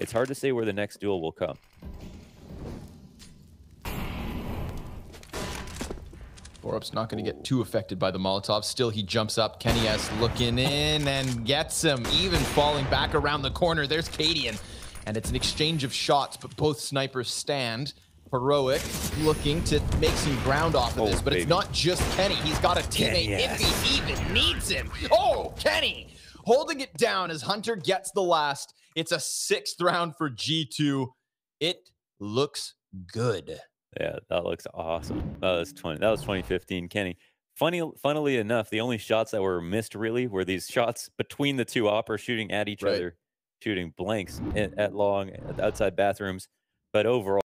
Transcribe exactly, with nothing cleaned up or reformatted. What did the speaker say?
It's hard to say where the next duel will come. Borup's not going to get too affected by the Molotov. Still, he jumps up. KennyS looking in and gets him. Even falling back around the corner. There's Kadian. And it's an exchange of shots, but both snipers stand. Heroic looking to make some ground off of oh, this, but baby. It's not just Kenny. He's got a teammate KennyS. If he even needs him. Oh, Kenny holding it down as Hunter gets the last. It's a sixth round for G two. It looks good. Yeah, that looks awesome. That was twenty. That was twenty fifteen, Kenny. Funny, funnily enough, the only shots that were missed really were these shots between the two oppers shooting at each right. other, shooting blanks at, at long outside bathrooms. But overall.